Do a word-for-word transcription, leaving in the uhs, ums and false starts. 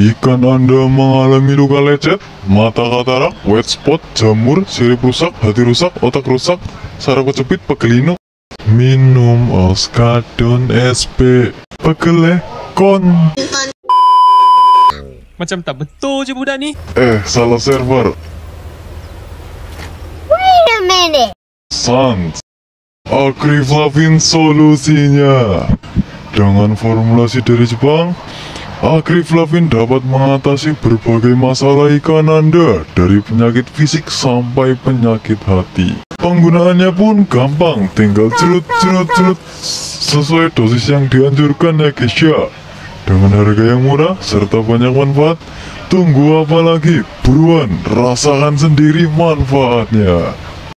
Ikan Anda mengalami luka lecet, mata katarak, wet spot, jamur, sirip rusak, hati rusak, otak rusak, saraf kejepit, pegelino. Minum Oskadon S P. Pegel kon. Macam tak betul je budak ni. Eh, salah server. Wait a minute. Sans. Acriflavine solusinya. Dengan formulasi dari Jepang, Acriflavine dapat mengatasi berbagai masalah ikan Anda, dari penyakit fisik sampai penyakit hati. Penggunaannya pun gampang, tinggal celut-celut-celut sesuai dosis yang dianjurkan ya guys ya. Dengan harga yang murah serta banyak manfaat, tunggu apa lagi? Buruan rasakan sendiri manfaatnya.